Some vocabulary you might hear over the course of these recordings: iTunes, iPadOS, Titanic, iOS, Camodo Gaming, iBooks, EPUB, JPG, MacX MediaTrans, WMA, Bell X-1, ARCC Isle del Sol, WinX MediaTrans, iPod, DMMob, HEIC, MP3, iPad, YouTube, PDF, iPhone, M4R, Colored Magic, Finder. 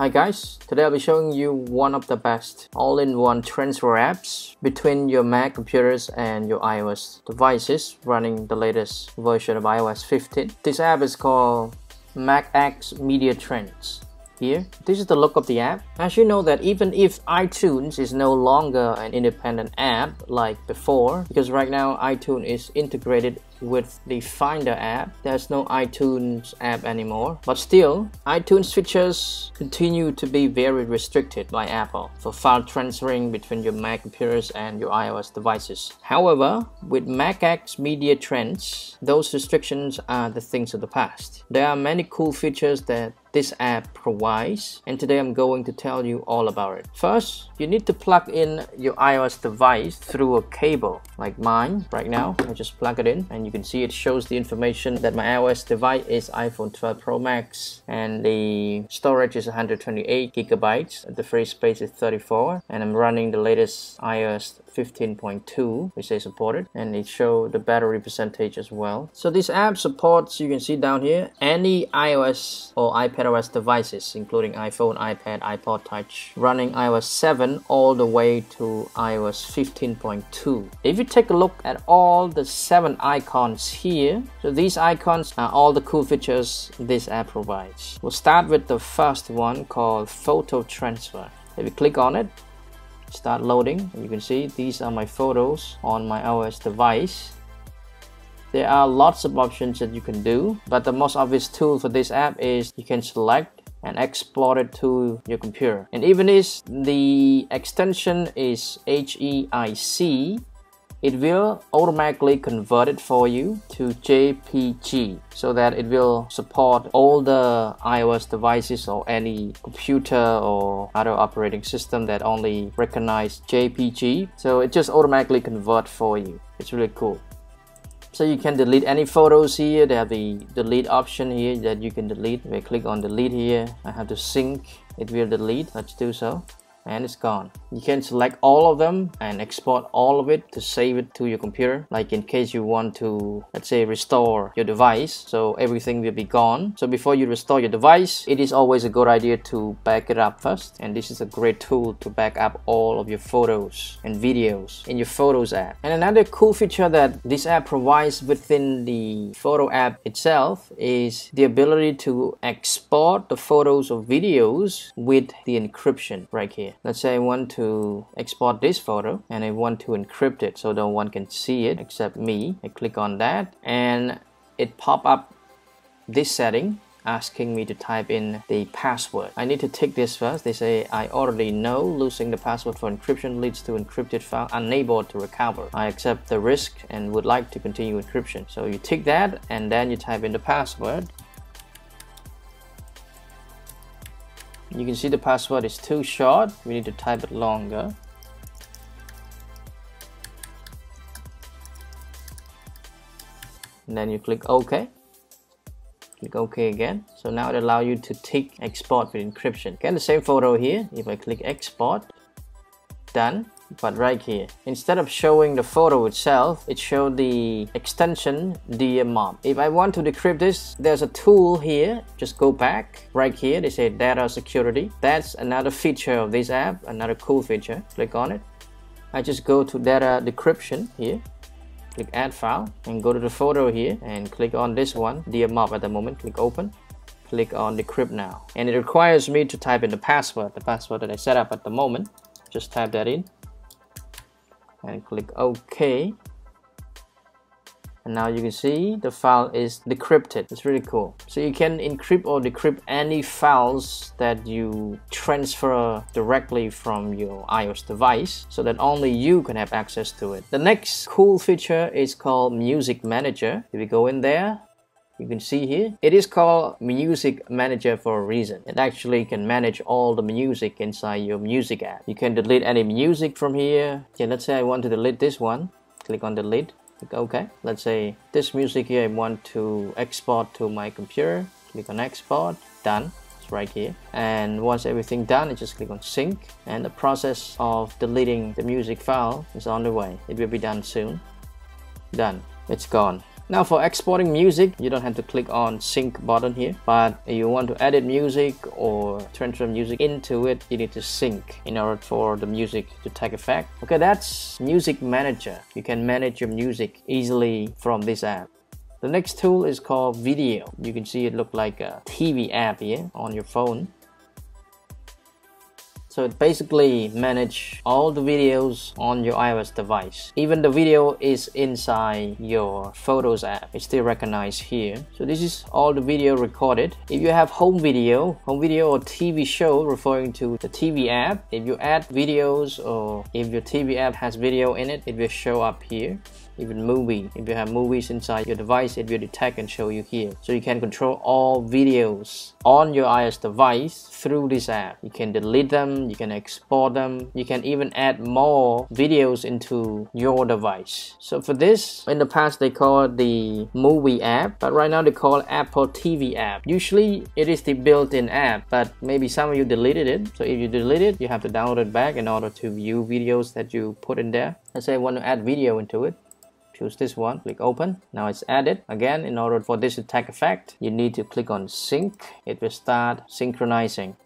Hi guys, today I'll be showing you one of the best all-in-one transfer apps between your Mac computers and your iOS devices running the latest version of iOS 15. This app is called MacX MediaTrans. Here, this is the look of the app. As you know that even if iTunes is no longer an independent app like before, because right now iTunes is integrated with the Finder app, there's no iTunes app anymore. But still, iTunes features continue to be very restricted by Apple for file transferring between your Mac computers and your iOS devices. However, with MacX MediaTrans, those restrictions are the things of the past. There are many cool features that this app provides, and today I'm going to tell you all about it. First, you need to plug in your iOS device through a cable like mine. Right now, I just plug it in and you can see it shows the information that my iOS device is iPhone 12 Pro Max and the storage is 128 gigabytes, the free space is 34, and I'm running the latest iOS 15.2, which is supported, and it shows the battery percentage as well. So this app supports, you can see down here, any iOS or iPadOS devices, including iPhone, iPad, iPod Touch, running iOS 7 all the way to iOS 15.2. If you take a look at all the 7 icons here, so these icons are all the cool features this app provides. We'll start with the first one called Photo Transfer. If you click on it, start loading, and you can see these are my photos on my iOS device. There are lots of options that you can do, but the most obvious tool for this app is you can select and export it to your computer. And even if the extension is HEIC, it will automatically convert it for you to JPG so that it will support all the iOS devices or any computer or other operating system that only recognize JPG. So it just automatically converts for you. It's really cool. So you can delete any photos here. They have the delete option here that you can delete. If I click on delete here, I have to sync. It will delete. Let's do so. And it's gone. You can select all of them and export all of it to save it to your computer, like in case you want to, let's say, restore your device, so everything will be gone. So before you restore your device, it is always a good idea to back it up first, and this is a great tool to back up all of your photos and videos in your Photos app. And another cool feature that this app provides within the photo app itself is the ability to export the photos or videos with the encryption right here. Let's say I want to export this photo and I want to encrypt it so no one can see it except me. I click on that and it pops up this setting asking me to type in the password. I need to take this first. They say, I already know losing the password for encryption leads to encrypted file unable to recover. I accept the risk and would like to continue encryption. So you take that and then you type in the password. You can see the password is too short. We need to type it longer. And then you click OK. Click OK again. So now it allows you to tick export with encryption. Again, the same photo here. If I click export, done. But right here, instead of showing the photo itself, it showed the extension DMMob. If I want to decrypt this, there's a tool here. Just go back. Right here, they say data security. That's another feature of this app, another cool feature. Click on it. I just go to data decryption here. Click add file and go to the photo here and click on this one, DMMob at the moment. Click open. Click on decrypt now. And it requires me to type in the password that I set up at the moment. Just type that in. And click OK, and now you can see the file is decrypted. It's really cool. So you can encrypt or decrypt any files that you transfer directly from your iOS device so that only you can have access to it. The next cool feature is called Music Manager. If we go in there, you can see here, it is called Music Manager for a reason. It actually can manage all the music inside your music app. You can delete any music from here. Okay, let's say I want to delete this one. Click on delete. Click OK. Let's say this music here I want to export to my computer. Click on export. Done. It's right here. And once everything done, I just click on sync. And the process of deleting the music file is on the way. It will be done soon. Done. It's gone. Now for exporting music, you don't have to click on sync button here, but if you want to edit music or transfer music into it, you need to sync in order for the music to take effect. Okay, that's Music Manager. You can manage your music easily from this app. The next tool is called Video. You can see it looks like a TV app here on your phone. So it basically manages all the videos on your iOS device. Even the video is inside your Photos app. It's still recognized here. So this is all the video recorded. If you have home video or TV show referring to the TV app, if you add videos or if your TV app has video in it, it will show up here. Even movie, if you have movies inside your device, it will detect and show you here. So you can control all videos on your iOS device through this app. You can delete them, you can export them, you can even add more videos into your device. So for this, in the past they call it the movie app, but right now they call it Apple TV app. Usually it is the built-in app, but maybe some of you deleted it. So if you delete it, you have to download it back in order to view videos that you put in there. Let's say I want to add video into it. Choose this one, click open. Now it's added. Again, in order for this to take effect, you need to click on sync. It will start synchronizing.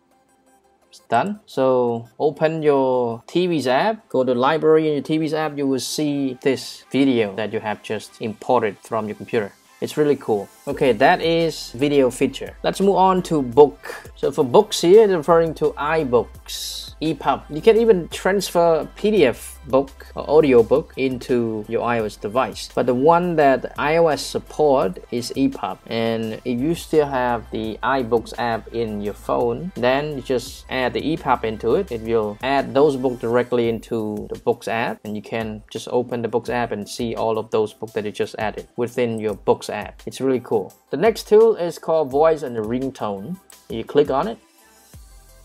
It's done. So open your TV's app, go to library in your TV's app, you will see this video that you have just imported from your computer. It's really cool. Okay, that is video feature. Let's move on to book. So for books here, it's referring to iBooks. EPUB. You can even transfer PDF book or audio book into your iOS device. But the one that iOS support is EPUB. And if you still have the iBooks app in your phone, then you just add the EPUB into it. It will add those books directly into the Books app. And you can just open the Books app and see all of those books that you just added within your Books app. It's really cool. The next tool is called Voice and Ringtone. You click on it.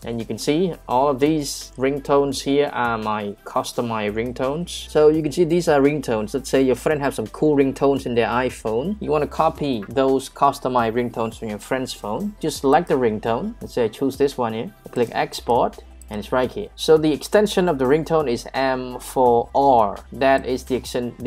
And you can see all of these ringtones here are my customized ringtones. So you can see these are ringtones. Let's say your friend has some cool ringtones in their iPhone. You want to copy those customized ringtones from your friend's phone. Just select the ringtone. Let's say I choose this one here. I click export. And it's right here. So the extension of the ringtone is M4R. That is the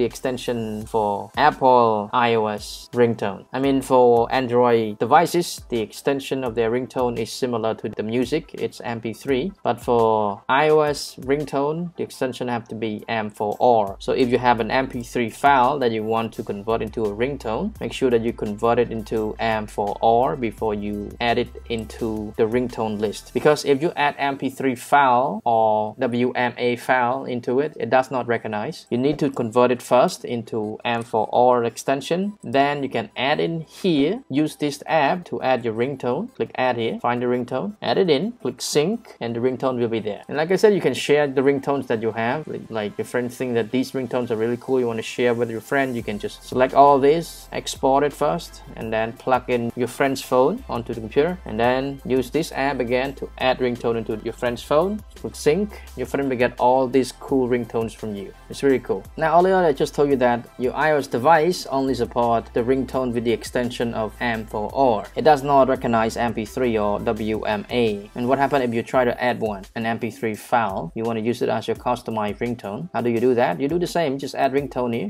extension for Apple iOS ringtone. I mean, for Android devices, the extension of their ringtone is similar to the music. It's MP3. But for iOS ringtone, the extension have to be M4R. So if you have an MP3 file that you want to convert into a ringtone, make sure that you convert it into M4R before you add it into the ringtone list. Because if you add MP3 file or WMA file into it, it does not recognize. You need to convert it first into M4R extension. Then you can add in here. Use this app to add your ringtone. Click add here, find the ringtone, add it in, click sync, and the ringtone will be there. And like I said, you can share the ringtones that you have. Like your friend thinks that these ringtones are really cool, you want to share with your friend, you can just select all this, export it first, and then plug in your friend's phone onto the computer, and then use this app again to add ringtone into your friend's phone. Click sync, your friend will get all these cool ringtones from you. It's really cool. Now earlier I just told you that your iOS device only supports the ringtone with the extension of M4R. It does not recognize MP3 or WMA. And what happens if you try to add an MP3 file? You want to use it as your customized ringtone. How do you do that? You do the same, just add ringtone here.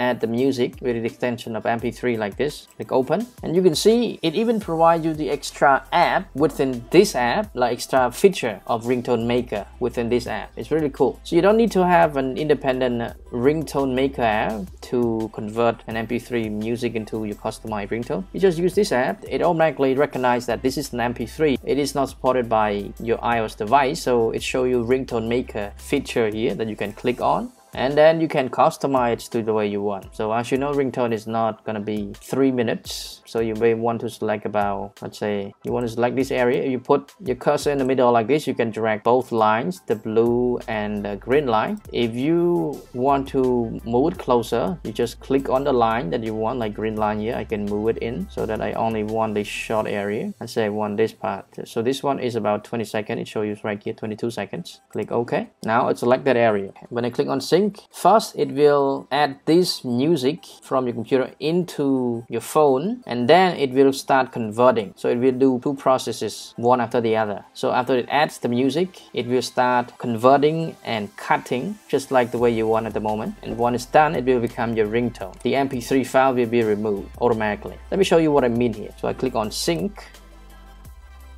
Add the music with the extension of MP3 like this. Click open, and you can see it even provides you the extra app within this app, like extra feature of ringtone maker within this app. It's really cool. So you don't need to have an independent ringtone maker app to convert an MP3 music into your customized ringtone. You just use this app. It automatically recognizes that this is an MP3. It is not supported by your iOS device, so it shows you ringtone maker feature here that you can click on. And then you can customize it to the way you want. So as you know, ringtone is not going to be 3 minutes. So you may want to select about, let's say, you want to select this area. You put your cursor in the middle like this. You can drag both lines, the blue and the green line. If you want to move it closer, you just click on the line that you want, like green line here. I can move it in so that I only want this short area. Let's say I want this part. So this one is about 20 seconds. It shows you right here, 22 seconds. Click OK. Now I select that area. When I click on sync, link. First, it will add this music from your computer into your phone, and then it will start converting. So it will do two processes, one after the other. So after it adds the music, it will start converting and cutting, just like the way you want at the moment. And once it's done, it will become your ringtone. The MP3 file will be removed automatically. Let me show you what I mean here. So I click on sync.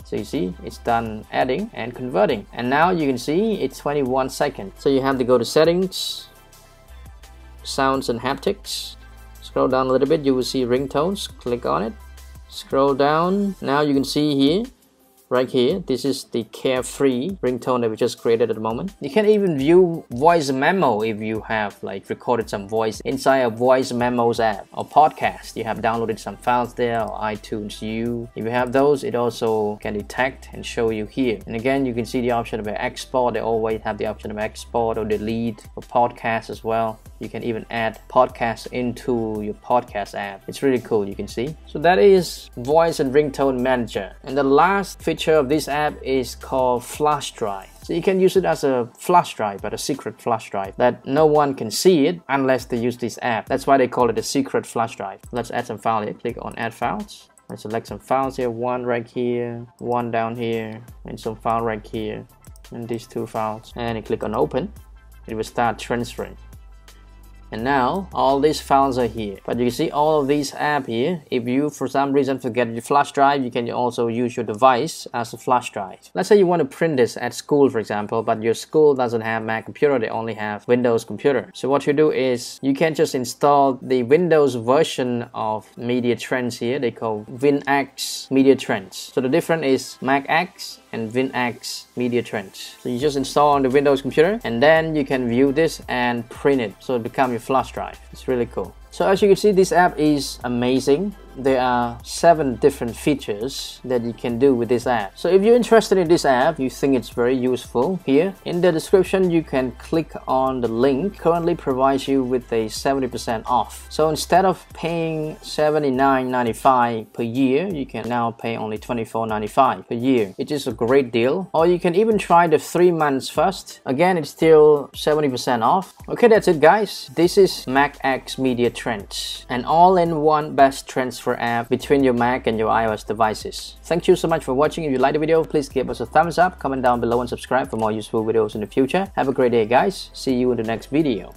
So you see it's done adding and converting, and now you can see it's 21 seconds. So you have to go to settings, sounds and haptics, scroll down a little bit, you will see ringtones, click on it, scroll down. Now you can see here, right here, this is the carefree ringtone that we just created at the moment. You can even view voice memo if you have like recorded some voice inside a voice memos app or podcast. You have downloaded some files there, or iTunes U. If you have those, it also can detect and show you here. And again, you can see the option of export. They always have the option of export or delete for podcasts as well. You can even add podcasts into your podcast app. It's really cool, you can see. So that is voice and ringtone manager. And the last feature of this app is called flash drive. So you can use it as a flash drive, but a secret flash drive that no one can see it unless they use this app. That's why they call it a secret flash drive. Let's add some file here. Click on add files. Let's select some files here. One right here, one down here, and some file right here, and these two files. And you click on open. It will start transferring. And now all these files are here, but you can see all of these apps here. If you for some reason forget your flash drive, you can also use your device as a flash drive. Let's say you want to print this at school, for example, but your school doesn't have Mac computer, they only have Windows computer. So what you do is you can just install the Windows version of MediaTrans here. They call WinX MediaTrans. So the difference is MacX and WinX MediaTrans. So you just install on the Windows computer, and then you can view this and print it, so it becomes your flash drive. It's really cool. So as you can see, this app is amazing. There are 7 different features that you can do with this app. So if you're interested in this app, you think it's very useful, here in the description you can click on the link. Currently provides you with a 70% off. So instead of paying $79.95 per year, you can now pay only $24.95 per year. It is a great deal. Or you can even try the 3 months first. Again, it's still 70% off. Okay, that's it guys. This is MacX MediaTrans, an all-in-one best transfer app between your Mac and your iOS devices. Thank you so much for watching. If you like the video, please give us a thumbs up, comment down below and subscribe for more useful videos in the future. Have a great day guys. See you in the next video.